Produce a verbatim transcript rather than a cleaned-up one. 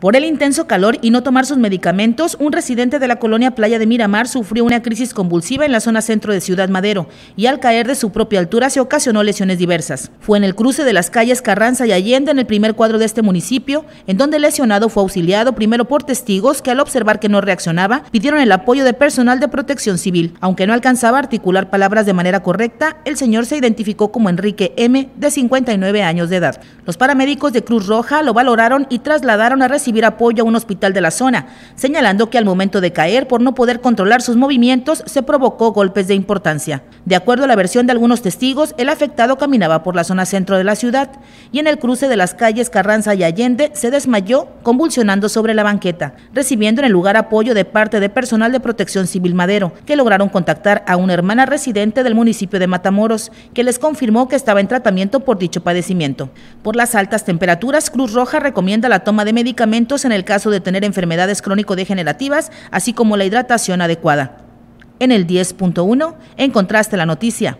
Por el intenso calor y no tomar sus medicamentos, un residente de la colonia Playa de Miramar sufrió una crisis convulsiva en la zona centro de Ciudad Madero y al caer de su propia altura se ocasionó lesiones diversas. Fue en el cruce de las calles Carranza y Allende, en el primer cuadro de este municipio, en donde el lesionado fue auxiliado primero por testigos que al observar que no reaccionaba, pidieron el apoyo de personal de Protección Civil. Aunque no alcanzaba a articular palabras de manera correcta, el señor se identificó como Enrique M., de cincuenta y nueve años de edad. Los paramédicos de Cruz Roja lo valoraron y trasladaron a residencia recibir apoyo a un hospital de la zona, señalando que al momento de caer, por no poder controlar sus movimientos, se provocó golpes de importancia. De acuerdo a la versión de algunos testigos, el afectado caminaba por la zona centro de la ciudad y en el cruce de las calles Carranza y Allende se desmayó, convulsionando sobre la banqueta, recibiendo en el lugar apoyo de parte de personal de Protección Civil Madero, que lograron contactar a una hermana residente del municipio de Matamoros, que les confirmó que estaba en tratamiento por dicho padecimiento. Por las altas temperaturas, Cruz Roja recomienda la toma de medicamentos en el caso de tener enfermedades crónico-degenerativas, así como la hidratación adecuada. En el diez punto uno encontraste la noticia.